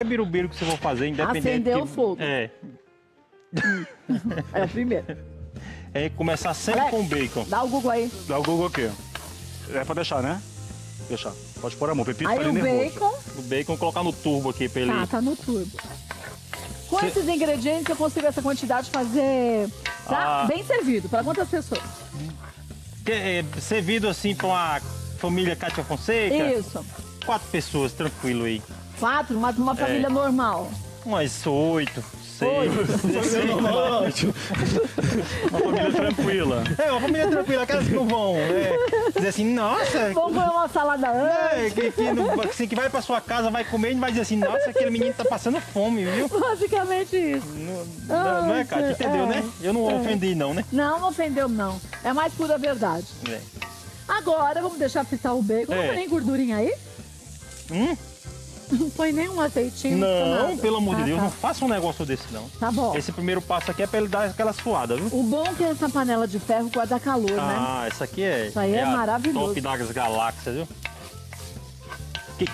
É biro-biro que você vai fazer, independente... Acender o fogo. É. É o primeiro. É começar sempre com bacon. Dá o Google aí. Dá o Google aqui. É pra deixar, né? Deixar. Pode pôr a mão. Pepito aí o bacon. Nervoso. O bacon, colocar no turbo aqui pra ele... Tá no turbo. Com esses ingredientes eu consigo essa quantidade fazer... Tá bem servido. Pra quantas pessoas? Servido assim pra a família Cátia Fonseca? Isso. 4 pessoas, tranquilo aí. 4, mas uma família normal. Mas 8, 6. Uma família tranquila. É, uma família tranquila, aquelas que não vão. Dizer assim, nossa. Vamos comer uma salada antes. Que vai pra sua casa, vai comer e vai dizer assim, nossa, aquele menino tá passando fome, viu? Basicamente isso. Não é, Cátia? Entendeu, né? Eu não ofendi, não, né? Não ofendeu, não. É mais pura verdade. É. Agora, vamos deixar fritar o bacon. Não tem gordurinha aí? Não põe nenhum azeitinho. Não, pelo amor de Deus, não faça um negócio desse, não. Tá bom. Esse primeiro passo aqui é pra ele dar aquela suada, viu? O bom é que essa panela de ferro guarda calor, né? Essa aqui é... Isso aí é maravilhoso. Top das galáxias, viu?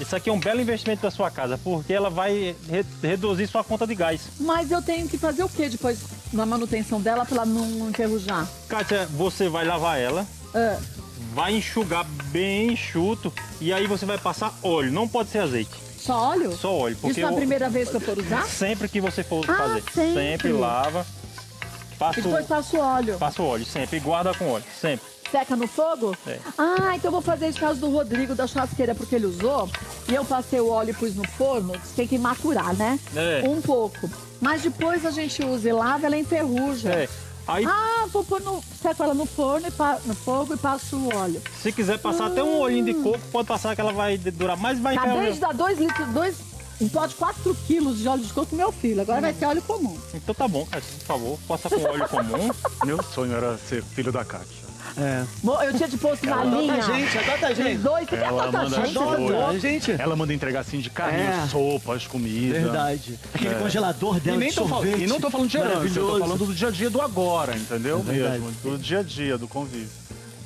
Isso aqui é um belo investimento da sua casa, porque ela vai reduzir sua conta de gás. Mas eu tenho que fazer o que depois na manutenção dela pra ela não enferrujar? Cátia, você vai lavar ela. Vai enxugar bem enxuto e aí você vai passar óleo, não pode ser azeite. Só óleo? Só óleo. Porque isso é a primeira vez que eu for usar? Sempre que você for fazer. Sempre lava. E depois passa o óleo. Passa o óleo, sempre. E guarda com óleo, sempre. Seca no fogo? É. Ah, então eu vou fazer isso caso do Rodrigo, da churrasqueira, porque ele usou. E eu passei o óleo e pus no forno. Tem que maturar, né? É. Um pouco. Mas depois a gente usa e lava, ela enferruja. É. Aí... Ah, vou pôr no... Seco ela no forno, no fogo e passo o óleo. Se quiser passar até um olhinho de coco, pode passar que ela vai durar mais, vai... Acabei de dar 2 litros, um pó de 4 quilos de óleo de coco pro meu filho. Agora vai ter óleo comum. Então tá bom, Cátia, por favor, passa com óleo comum. Meu sonho era ser filho da Cátia. É. Bom, eu tinha de posto na linha. Adota a gente. Adota a gente. Ela manda entregar assim de carne, sopas, comida. Verdade. Aquele congelador dela de sorvete. E não tô falando de herança, eu tô falando do dia a dia do agora, entendeu? Mesmo, do dia a dia, do convívio.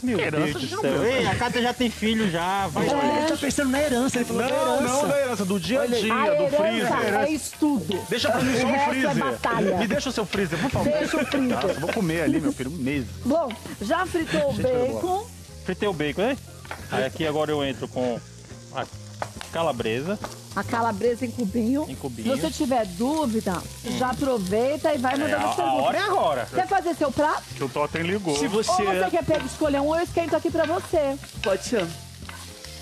Meu Deus do céu. Ei, a Cátia já tem filho, já. Ele tá pensando na herança. Ele falou não da herança, do dia a dia, do freezer. É estudo. Deixa pra mim só o freezer. Me deixa o seu freezer, por favor. Deixa o freezer. Nossa, vou comer ali, meu filho, um mês. Bom, já fritou o bacon. Fritei o bacon, né? Aí aqui agora eu entro com a calabresa. A calabresa em cubinho. Se você tiver dúvida, já aproveita e vai mandando as perguntas. A hora é agora. Quer fazer seu prato? Que o Totem ligou. Se você... Ou você quer escolher um, eu esquento aqui pra você. Pode ser.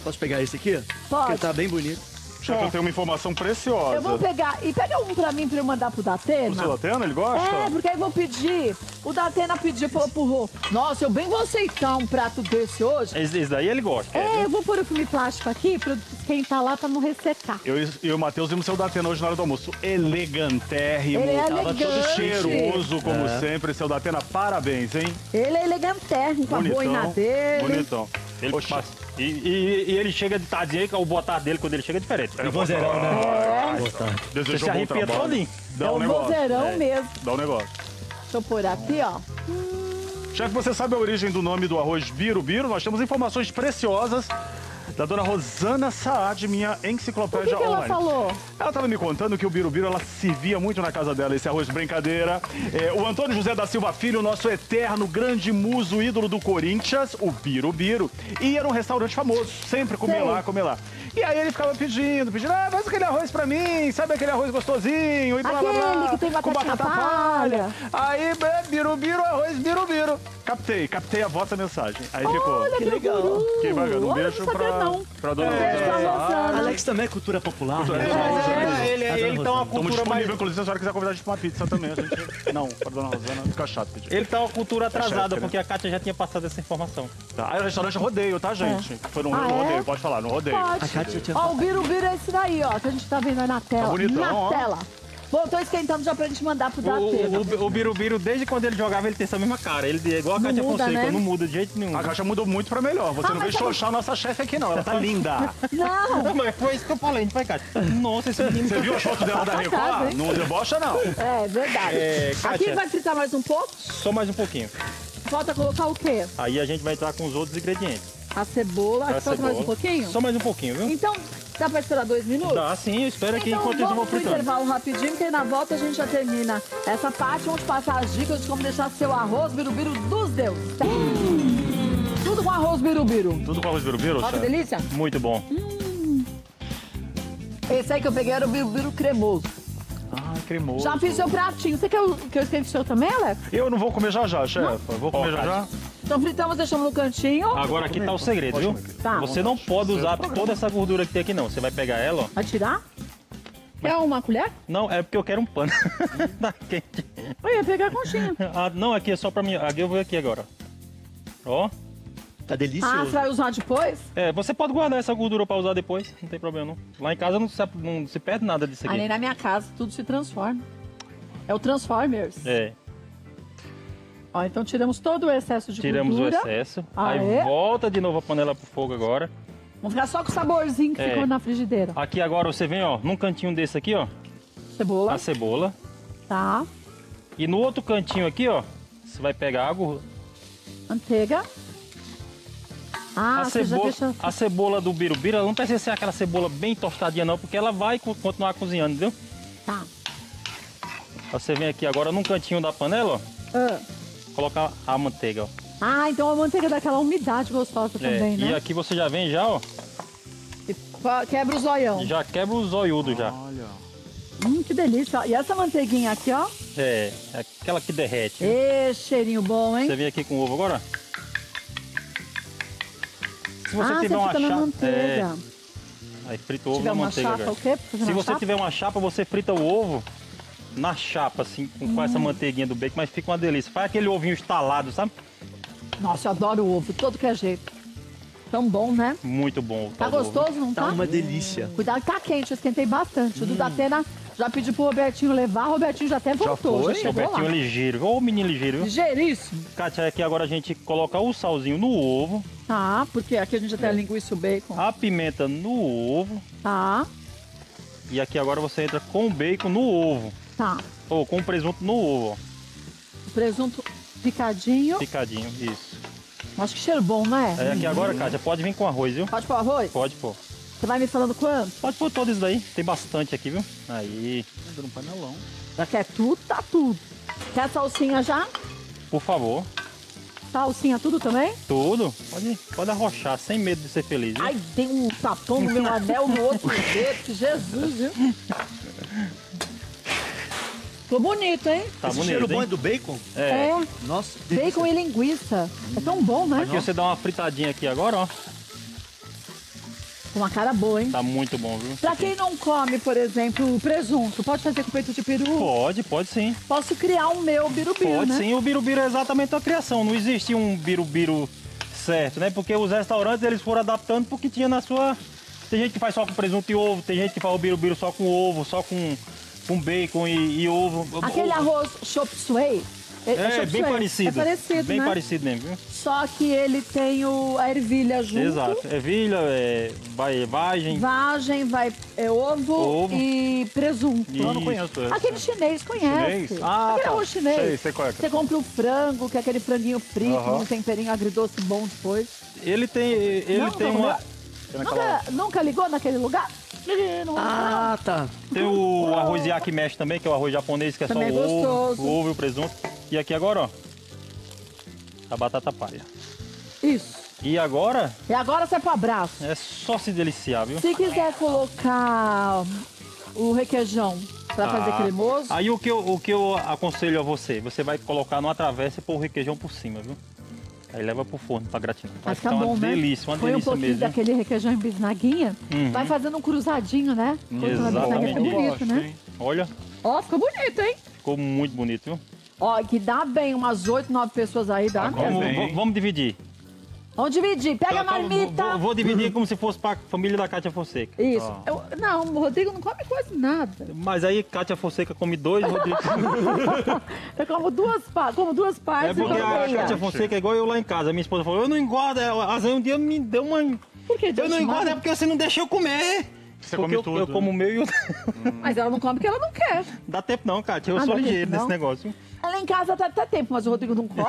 Posso pegar esse aqui? Pode. Porque tá bem bonito. Já que eu tenho uma informação preciosa. Eu vou pegar. E pega um pra mim pra eu mandar pro Datena. O seu Datena, ele gosta? É, porque aí eu vou pedir. O Datena pediu, falou pro Rô. Nossa, eu bem vou aceitar um prato desse hoje. Esse daí ele gosta. Eu vou pôr o filme plástico aqui pra quem tá lá pra não ressecar. Eu e o Matheus vimos o seu Datena hoje na hora do almoço. Elegantérrimo. Ele é elegante. Todo cheiroso, como sempre. Seu Datena, parabéns, hein? Ele é elegantérrimo, com a boina dele. Bonitão. Ele passa. E ele chega de tardinha, o boa tarde dele, quando ele chega, é diferente. É vozeirão, né? Você se arrepia todinho. É um vozeirão mesmo. Dá um negócio. Deixa eu pôr aqui, ó. Chefe, você sabe a origem do nome do arroz biro-biro? Nós temos informações preciosas da dona Rosana Saad, minha enciclopédia online. O que ela falou? Ela estava me contando que o biro-biro, ela servia muito na casa dela, esse arroz brincadeira. O Antônio José da Silva Filho, nosso eterno grande muso, ídolo do Corinthians, o biro-biro, ia num restaurante famoso, sempre comer lá. E aí ele ficava pedindo, faz aquele arroz pra mim, sabe aquele arroz gostosinho? E blá, aquele blá, blá, que tem batata palha. Aí, biro-biro, arroz biro-biro. Captei a vossa mensagem. Aí ficou. Olha, que legal. Que bacana. Um beijo pra dona Rosana. Alex também é cultura popular. Ele tá uma cultura mais... Inclusive, se a senhora quiser convidar a gente pra uma pizza também, a gente... Não, pra dona Rosana fica chato pedir. Ele tá uma cultura atrasada, porque a Cátia já tinha passado essa informação. Aí o restaurante rodeio, tá, gente? Foi num rodeio, pode falar, no rodeio. Ó, o biro-biro é esse daí, ó, que a gente tá vendo aí na tela. Tá bonitão, ó. Na tela. Bom, tô esquentando já pra gente mandar pro Datena. O biro-biro, desde quando ele jogava, ele tem essa mesma cara. Ele é igual a Cátia Fonseca, não muda de jeito nenhum. A Cátia mudou muito pra melhor. Você não veio xoxar a nossa chefe aqui, não. Ela tá linda. Não, mas foi isso que eu falei, não foi, Cátia? Nossa, esse menino... Você viu a foto dela da Record? Não debocha, não. É, verdade. Cátia, aqui vai fritar mais um pouco? Só mais um pouquinho. Falta colocar o quê? Aí a gente vai entrar com os outros ingredientes. A cebola, só mais um pouquinho? Só mais um pouquinho, viu? Então, Dá pra esperar 2 minutos? Dá, sim, eu espero aqui enquanto eu vou pro intervalo rapidinho, porque na volta a gente já termina essa parte, onde passar as dicas de como deixar seu arroz biro-biro dos deuses. Tudo com arroz biro-biro. Tudo com arroz biro-biro? Olha que delícia. Muito bom. Esse aí que eu peguei era o biro-biro cremoso. Ah, cremoso. Já fiz seu pratinho. Você quer que eu esquente o seu também, Alex? Eu não vou comer já, chefa. Não? Vou comer já. Então fritamos, deixamos no cantinho. Agora aqui tá o segredo, viu? Tá. Você não pode usar toda essa gordura que tem aqui, não. Você vai pegar ela, ó. Vai tirar? Quer uma colher? Não, é porque eu quero um pano. Tá quente. Eu ia pegar a conchinha. Ah, não, aqui é só pra mim. Aqui eu vou aqui agora. Ó. Tá delicioso. Ah, você vai usar depois? É, você pode guardar essa gordura pra usar depois, não tem problema não. Lá em casa não se perde nada disso aqui. Aí na minha casa tudo se transforma. É o Transformers. É. Ó, então tiramos todo o excesso de gordura. Tiramos o excesso. Aê. Aí volta de novo a panela pro fogo agora. Vamos ficar só com o saborzinho que ficou na frigideira. Aqui agora você vem, ó, num cantinho desse aqui, ó. Cebola. A cebola. Tá. E no outro cantinho aqui, ó, você vai pegar a gordura. Manteiga. Ah, a cebola do biro-biro, ela não precisa ser aquela cebola bem tostadinha não, porque ela vai continuar cozinhando, entendeu? Tá. Você vem aqui agora num cantinho da panela, ó, colocar a manteiga, ó. Ah, então a manteiga dá aquela umidade gostosa também, né? E aqui você já vem já, ó. E quebra o zoião. Já quebra o zoiudo já. Olha. Que delícia. E essa manteiguinha aqui, ó. É, aquela que derrete. Ê, cheirinho bom, hein? Você vem aqui com o ovo agora? Se você tiver uma chapa, aí frita o ovo na manteiga. Se você tiver uma chapa, você frita o ovo na chapa, assim, com essa manteiguinha do bacon, mas fica uma delícia. Faz aquele ovinho estalado, sabe? Nossa, eu adoro o ovo, todo que é jeito. Tão bom, né? Muito bom. Tá gostoso, não tá? Tá uma delícia. Cuidado, tá quente, eu esquentei bastante. O do Datena já pedi pro Robertinho levar, o Robertinho já até voltou. Já foi? Robertinho ligeiro, ô menino ligeiro. Ligeiríssimo. Cátia, aqui agora a gente coloca o salzinho no ovo. Tá, porque aqui a gente já tem a linguiça e o bacon. A pimenta no ovo. Tá. E aqui agora você entra com o bacon no ovo. Tá. Ou com o presunto no ovo, ó. Presunto picadinho. Picadinho, isso. Acho que cheiro bom, né? É, aqui agora, Cátia, pode vir com arroz, viu? Pode pôr arroz? Pode pôr. Você vai me falando quanto? Pode pôr todo isso daí. Tem bastante aqui, viu? Aí. Dando um panelão. Já quer tudo, tá tudo. Quer salsinha já? Por favor. Salsinha tudo também? Tudo. Pode arrochar, sem medo de ser feliz. Viu? Ai, tem um tapão no meu anel, no outro dedo. Jesus, viu? Ficou bonito, hein? Tá bonito, cheiro bom é do bacon? É. Nossa, bacon e linguiça. É tão bom, né? Aqui você dá uma fritadinha aqui agora, ó. Com uma cara boa, hein? Tá muito bom, viu? Pra quem não come, por exemplo, o presunto, pode fazer com peito de peru? Pode sim. Posso criar o meu biro-biro, né? Pode sim, o biro-biro é exatamente a criação. Não existe um biro-biro certo, né? Porque os restaurantes, eles foram adaptando porque tinha na sua... Tem gente que faz só com presunto e ovo, tem gente que faz o biro-biro só com ovo, só com bacon e ovo. Aquele arroz chop suey? É bem parecido. É parecido, bem parecido mesmo, viu? Só que ele tem a ervilha junto. Exato. Ervilha, vagem. Vagem, ovo e presunto. E... Eu não conheço essa. Aquele chinês, conhece. Chinês? Ah, aquele arroz chinês. Sei, você compra o frango, que é aquele franguinho frito, um temperinho agridoce bom depois. Ele tem, uma... Nunca ligou naquele lugar? Ah, tá. Tem o arroz yakimeshi também, que é o arroz japonês, que é também só o ovo e o presunto. E aqui agora, ó, a batata palha. Isso. E agora? E agora sai pro abraço. É só se deliciar, viu? Se quiser colocar o requeijão pra fazer cremoso... Aí o que eu aconselho a você, você vai colocar numa travessa e pôr o requeijão por cima, viu? Aí leva pro forno pra gratinar. Vai ficar uma delícia, uma delícia mesmo. Põe um pouquinho daquele requeijão em bisnaguinha, vai fazendo um cruzadinho, né? Exatamente. Ficou bonito, né? Olha. Ó, ficou bonito, hein? Ficou muito bonito, viu? Ó, que dá bem, umas 8, 9 pessoas aí, dá? Vamos dividir. Vamos dividir, pega a marmita. Vou dividir como se fosse pra família da Cátia Fonseca. Isso. Não, o Rodrigo não come quase nada. Mas aí Cátia Fonseca come 2, Rodrigo... Eu como duas partes. É porque a Cátia Fonseca é igual eu lá em casa. Minha esposa falou, eu não engordo. Aí um dia me deu uma... Por que? Eu não engordo é porque você não deixa eu comer. Você come tudo. Eu como o meu e o... Mas ela não come porque ela não quer. Dá tempo não, Cátia. Eu sou ligeiro nesse negócio. Ela em casa dá tempo, mas o Rodrigo não come.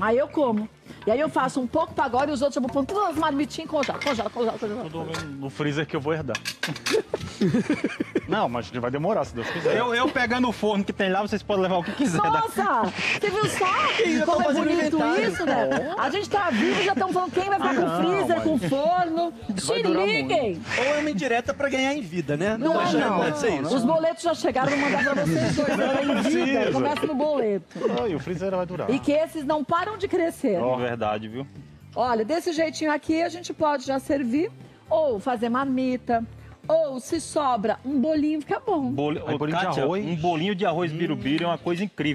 Aí eu como. E aí eu faço um pouco pra agora e os outros eu vou pondo todas as marmitinhas e congela. Tudo no freezer que eu vou herdar. Não, mas vai demorar, se Deus quiser. Eu pegando o forno que tem lá, vocês podem levar o que quiser. Nossa! Você viu só? Como é bonito isso, né? A gente tá vivo, já estão falando quem vai ficar com freezer, com forno. Se liguem! Ou é uma indireta pra ganhar em vida, né? Não é, não. Os boletos já chegaram, vou mandar pra vocês dois. Em vida, começa no boleto. E o freezer vai durar. E que esses não param de crescer. É verdade, viu? Olha, desse jeitinho aqui, a gente pode já servir ou fazer marmita. Ou, se sobra, um bolinho fica bom. Bolinho de arroz. Um bolinho de arroz biro-biro é uma coisa incrível.